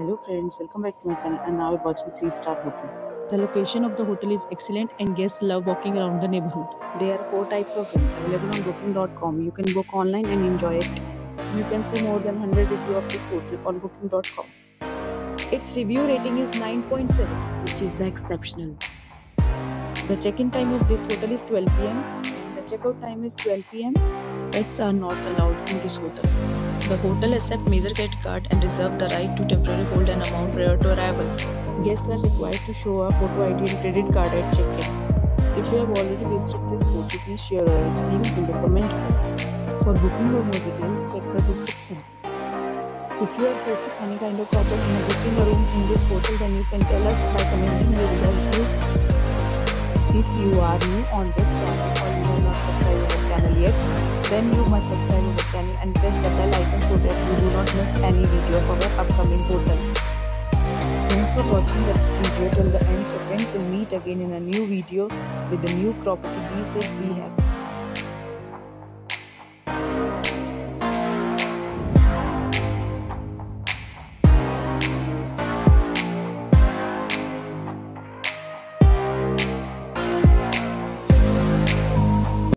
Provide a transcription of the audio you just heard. Hello friends, welcome back to my channel, and now we're watching 3-star hotel. The location of the hotel is excellent and guests love walking around the neighborhood. There are 4 types of rooms available on booking.com. You can book online and enjoy it. You can see more than 100 reviews of this hotel on booking.com. Its review rating is 9.7, which is the exceptional. The check-in time of this hotel is 12 p.m. The check-out time is 12 p.m. Pets are not allowed in this hotel. The hotel accepts major credit card and reserves the right to temporarily hold an amount prior to arrival. Guests are required to show a photo ID and credit card at check-in. If you have already visited this hotel, please share your experience in the comment box. For booking or more details, check the description. If you are facing any kind of problem in booking a room in this hotel, then you can tell us by commenting your review. If you are new on this channel or you have not subscribed to our channel yet, then you must subscribe to the channel and press the bell icon so that you do not miss any video of our upcoming hotel. Thanks for watching the video till the end. So friends, we'll meet again in a new video with a new property. Be safe, be happy.